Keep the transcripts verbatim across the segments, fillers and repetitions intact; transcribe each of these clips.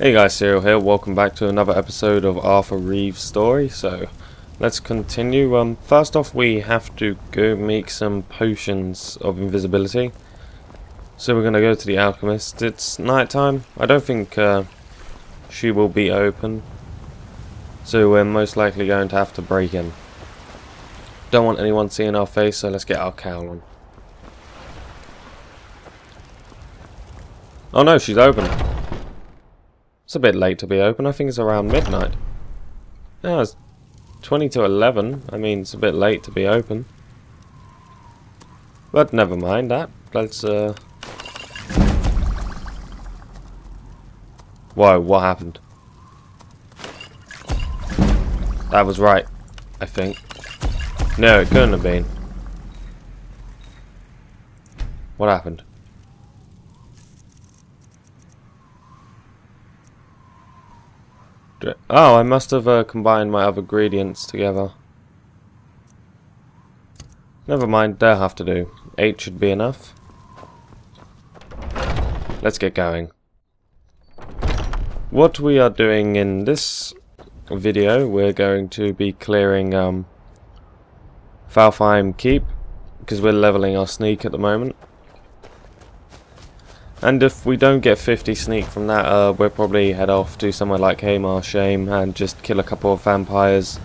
Hey guys, Serial here, welcome back to another episode of Arthur Reeves' story. So let's continue. Um, first off, we have to go make some potions of invisibility. So we're going to go to the alchemist. It's night time. I don't think uh, she will be open, so we're most likely going to have to break in. Don't want anyone seeing our face, so let's get our cowl on. Oh no, she's open. It's a bit late to be open. I think it's around midnight. Yeah, it's twenty to eleven. I mean, it's a bit late to be open. But never mind that. Let's, uh... whoa, what happened? That was right, I think. No, it couldn't have been. What happened? Oh, I must have uh, combined my other ingredients together. Never mind, they'll have to do. Eight should be enough. Let's get going. What we are doing in this video, we're going to be clearing um, Valtheim Keep, because we're leveling our sneak at the moment. And if we don't get fifty sneak from that, uh, we'll probably head off to somewhere like Haymar Shame and just kill a couple of vampires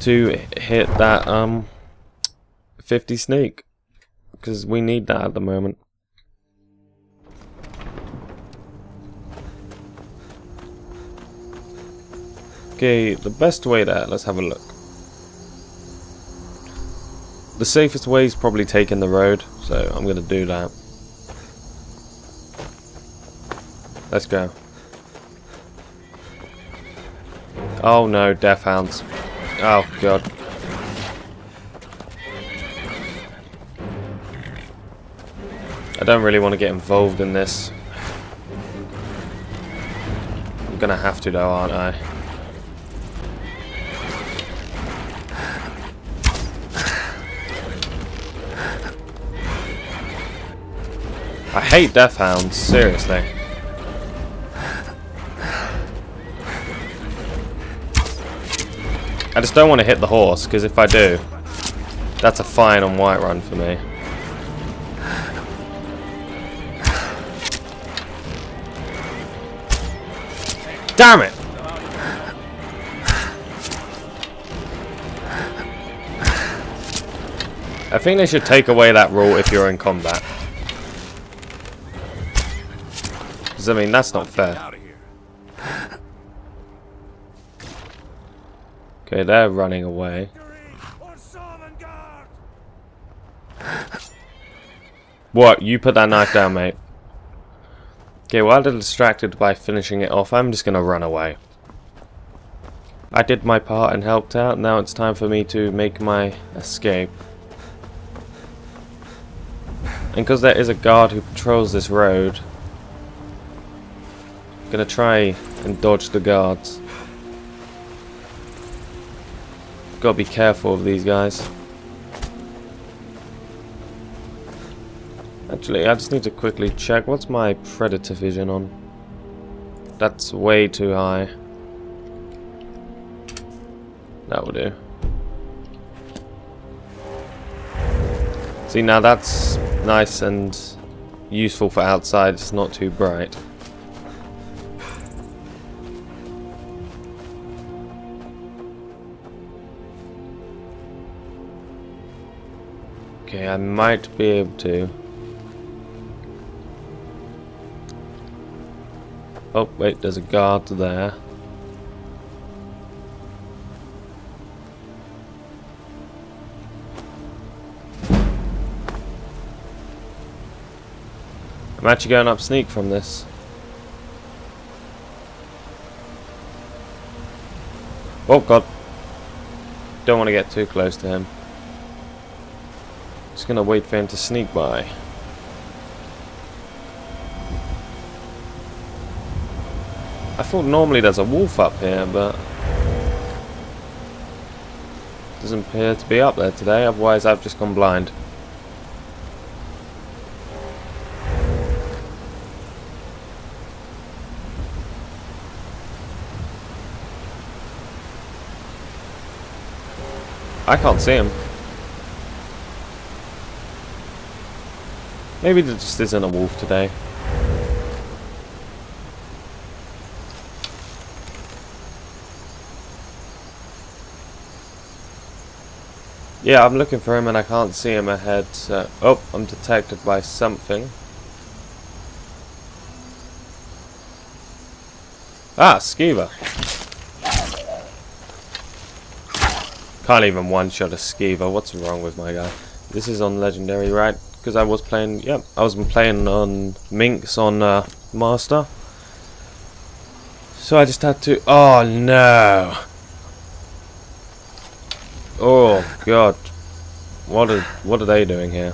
to hit that um, fifty sneak, because we need that at the moment. Okay, the best way there, let's have a look. The safest way is probably taking the road, so I'm going to do that. Let's go. Oh no, death hounds. Oh god. I don't really want to get involved in this. I'm gonna have to though, aren't I? I hate death hounds, seriously. I just don't want to hit the horse, because if I do, that's a fine on Whiterun for me. Damn it! I think they should take away that rule if you're in combat. Because, I mean, that's not fair. Okay, they're running away. What? You put that knife down, mate. Okay, while they're distracted by finishing it off, I'm just gonna run away. I did my part and helped out. Now it's time for me to make my escape. And because there is a guard who patrols this road, I'm gonna try and dodge the guards. Gotta be careful of these guys. Actually, I just need to quickly check. What's my Predator Vision on? That's way too high. That will do. See, now that's nice and useful for outside. It's not too bright. Okay, I might be able to. Oh, wait, there's a guard there. I'm actually going up sneak from this. Oh, God. Don't want to get too close to him. Just gonna wait for him to sneak by. I thought normally there's a wolf up here, but doesn't appear to be up there today, otherwise I've just gone blind. I can't see him. Maybe there just isn't a wolf today. Yeah, I'm looking for him and I can't see him ahead. So. Oh, I'm detected by something. Ah, Skeever. Can't even one-shot a Skeever. What's wrong with my guy? This is on Legendary, right? Because I was playing... Yep, I was playing on Minx on uh, Master. So I just had to... Oh, no. Oh God, what are what are they doing here?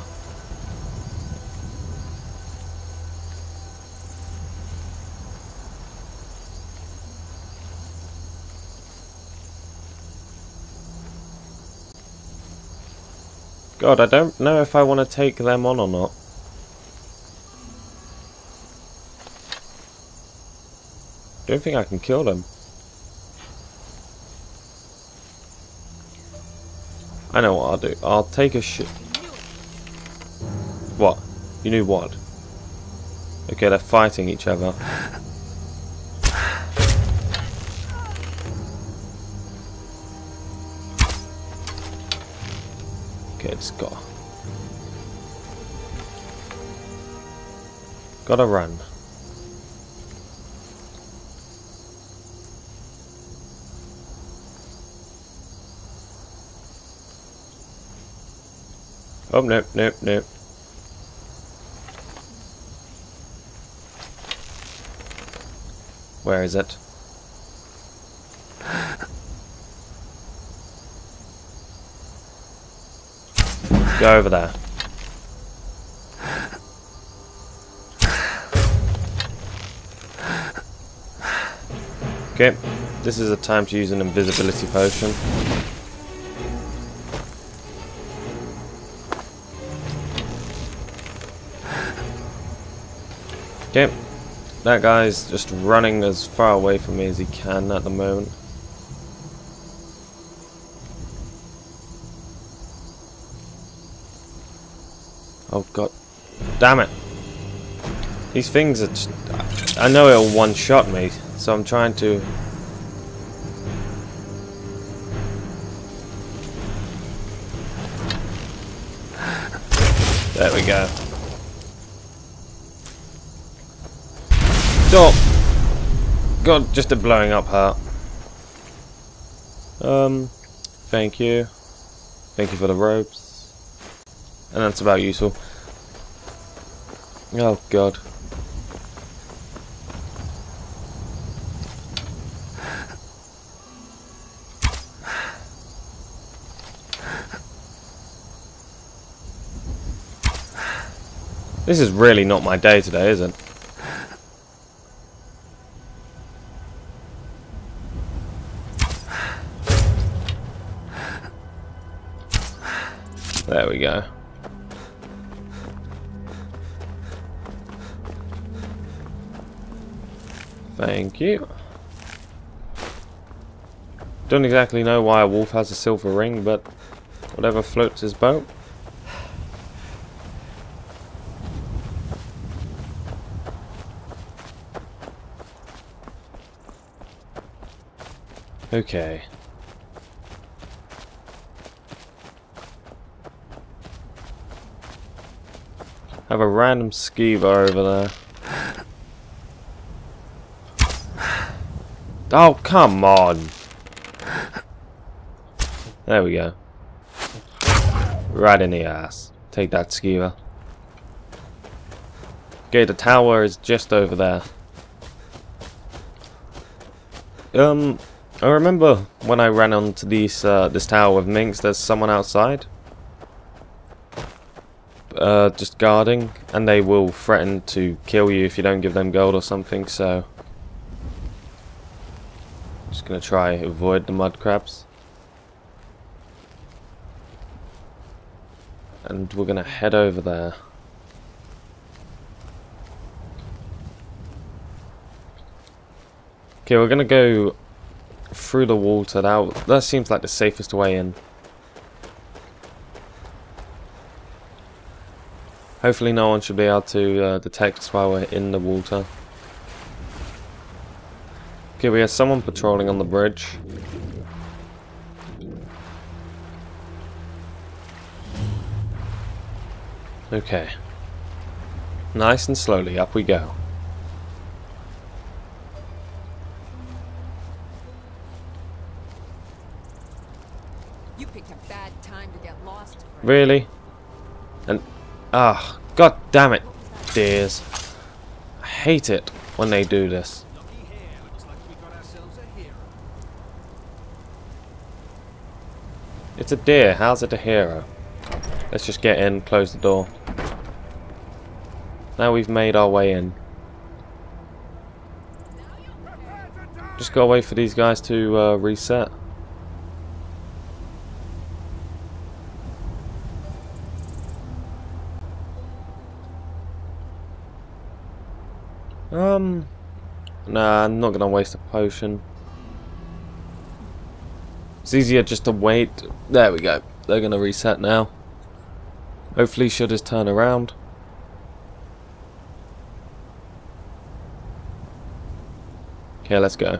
God, I don't know if I want to take them on or not. Don't think I can kill them. I know what I'll do. I'll take a shit. What? You knew what? Okay, they're fighting each other. Okay, it's got. Gotta run. Oh, nope, nope, nope. Where is it? Go over there. Okay, this is a time to use an invisibility potion. Okay, that guy's just running as far away from me as he can at the moment. Oh God, damn it! These things are just, I know it'll one-shot me, so I'm trying to... There we go. Oh, God, just a blowing up heart. Um, thank you. Thank you for the ropes. And that's about useful. Oh, God. This is really not my day today, is it? There we go. Thank you. Don't exactly know why a wolf has a silver ring, but whatever floats his boat. Okay. Have a random Skeever over there. Oh, come on. There we go. Right in the ass. Take that, Skeever. Okay, the tower is just over there. Um, I remember when I ran onto these, uh, this tower with Minx, there's someone outside. Uh, just guarding, and they will threaten to kill you if you don't give them gold or something, so just gonna try avoid the mud crabs, and we're gonna head over there. Okay, we're gonna go through the water. That that seems like the safest way in. Hopefully no one should be able to uh, detect while we're in the water. Okay, we have someone patrolling on the bridge. Okay. Nice and slowly, up we go. You picked a bad time to get lost. Really? And ah, god damn it, dears. I hate it when they do this. It's a deer, how's it a hero? Let's just get in, close the door. Now we've made our way in. Just gotta wait for these guys to uh, reset. Um, nah, I'm not gonna waste a potion. It's easier just to wait. There we go. They're gonna reset now. Hopefully she'll just turn around. Okay, let's go.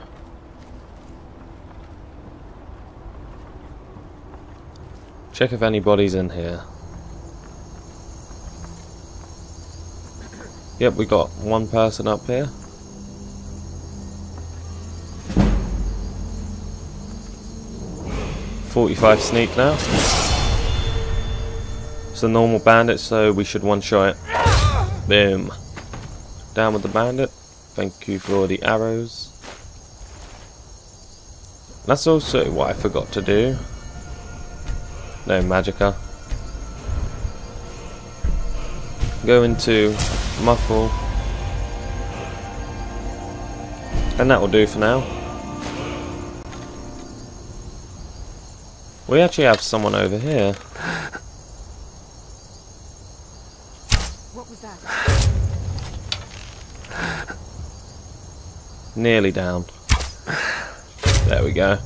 Check if anybody's in here. Yep, we got one person up here. forty-five sneak now. It's a normal bandit, so we should one-shot it. Boom. Down with the bandit. Thank you for the arrows. That's also what I forgot to do. No magicka. Go into muffle. And that will do for now. We actually have someone over here. What was that? Nearly down. There we go.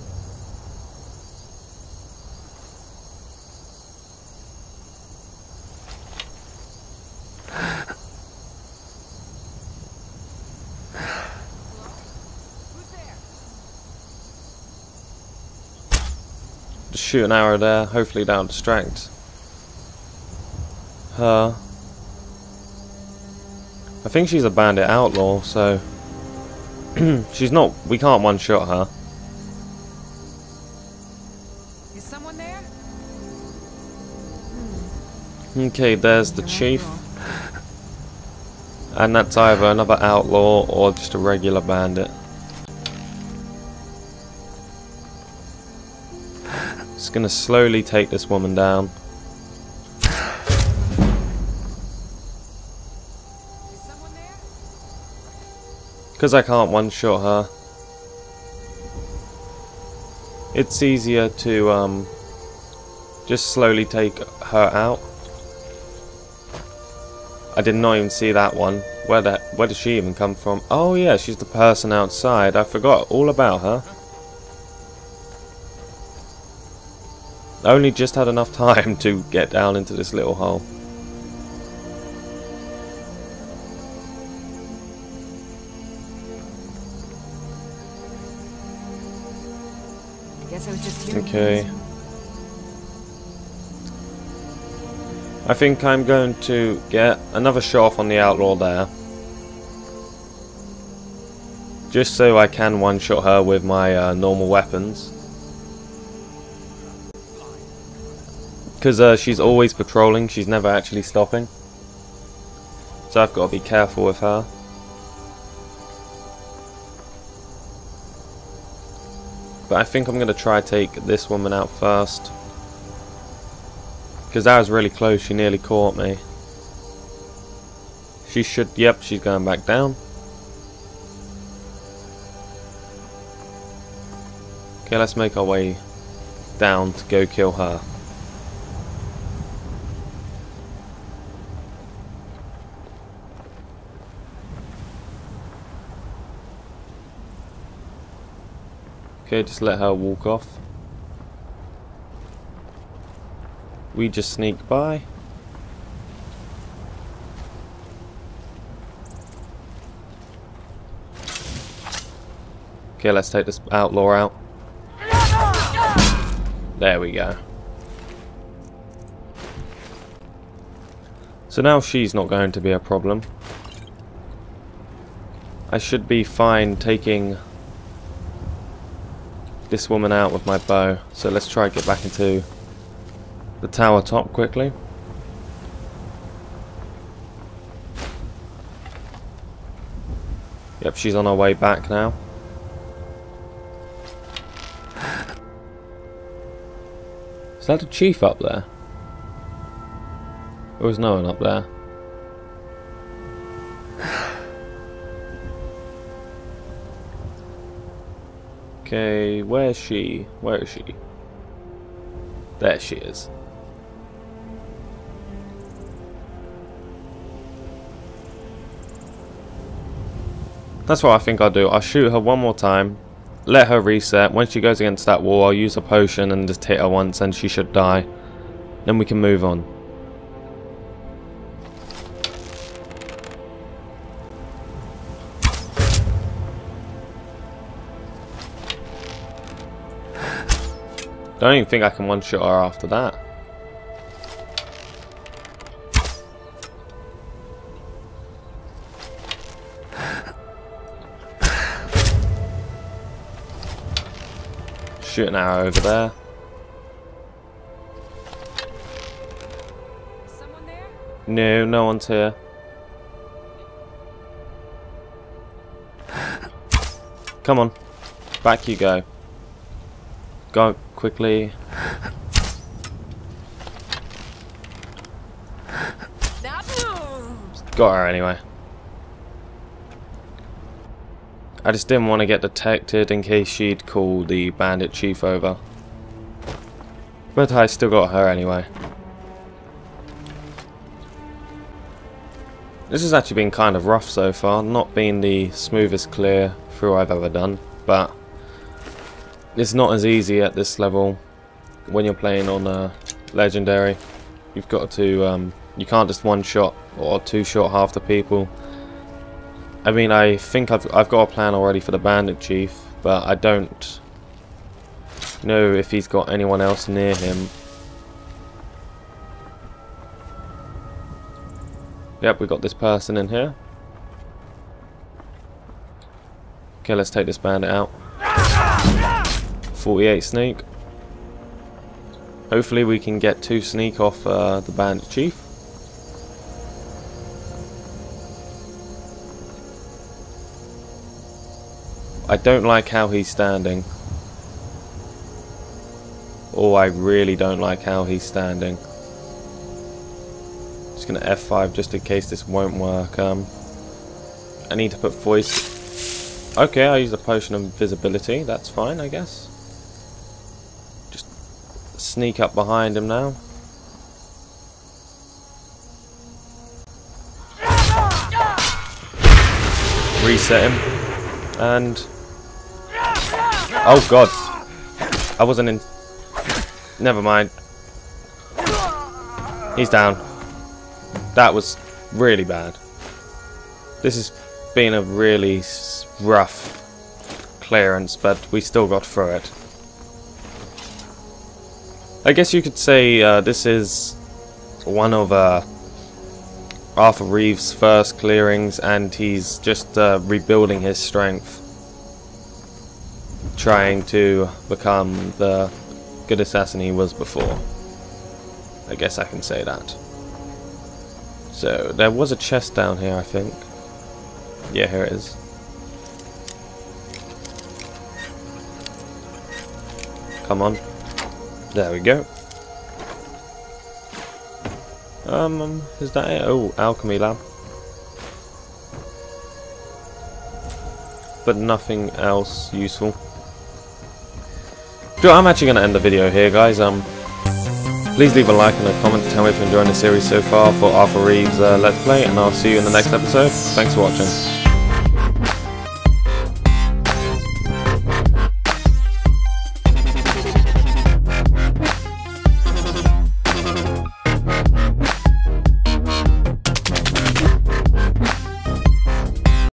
Just shoot an arrow there. Hopefully that'll distract her. I think she's a bandit outlaw, so she's not. We can't one-shot her. Okay, there's the chief, and that's either another outlaw or just a regular bandit. Just gonna slowly take this woman down. Because I can't one-shot her, it's easier to um, just slowly take her out. I did not even see that one. Where the, where does she even come from? Oh yeah, she's the person outside. I forgot all about her. I only just had enough time to get down into this little hole. I guess I was just here. Okay. I think I'm going to get another shot off on the outlaw there. Just so I can one-shot her with my uh, normal weapons. Because uh, she's always patrolling, she's never actually stopping. So I've got to be careful with her. But I think I'm going to try take this woman out first. Because that was really close, she nearly caught me. She should, yep, she's going back down. Okay, let's make our way down to go kill her. Okay, just let her walk off. We just sneak by. Okay, let's take this outlaw out. There we go. So now she's not going to be a problem. I should be fine taking this woman out with my bow. So let's try and get back into the tower top quickly. Yep, she's on her way back now. Is that a chief up there? There was no one up there. Okay, where's she? Where is she? There she is. That's what I think I'll do. I'll shoot her one more time, let her reset. When she goes against that wall, I'll use a potion and just hit her once and she should die. Then we can move on. Don't even think I can one-shot her after that. Shoot an arrow over there. Is someone there? No, no one's here. Come on, back you go. Go quickly. Got her anyway. I just didn't want to get detected in case she'd call the bandit chief over. But I still got her anyway. This has actually been kind of rough so far. Not been the smoothest clear through I've ever done. But it's not as easy at this level when you're playing on uh, Legendary. You've got to... Um, you can't just one-shot or two-shot half the people. I mean, I think I've, I've got a plan already for the bandit chief, but I don't know if he's got anyone else near him. Yep, we've got this person in here. Okay, let's take this bandit out. forty-eight sneak. Hopefully we can get two sneak off uh, the bandit chief. I don't like how he's standing. Oh, I really don't like how he's standing. Just gonna F five just in case this won't work. Um, I need to put voice... Okay, I used a potion of invisibility. That's fine, I guess. Just sneak up behind him now. Reset him. And... oh god, I wasn't in... Never mind. He's down. That was really bad. This has been a really rough clearance, but we still got through it. I guess you could say uh, this is one of uh, Arthur Reeves' first clearings, and he's just uh, rebuilding his strength. Trying to become the good assassin he was before. I guess I can say that. So, there was a chest down here, I think. Yeah, here it is. Come on. There we go. Um, is that it? Oh, alchemy lab. But nothing else useful. I'm actually going to end the video here, guys. Um, please leave a like and a comment to tell me if you're enjoying the series so far for Arthur Reeves' uh, Let's Play, and I'll see you in the next episode. Thanks for watching.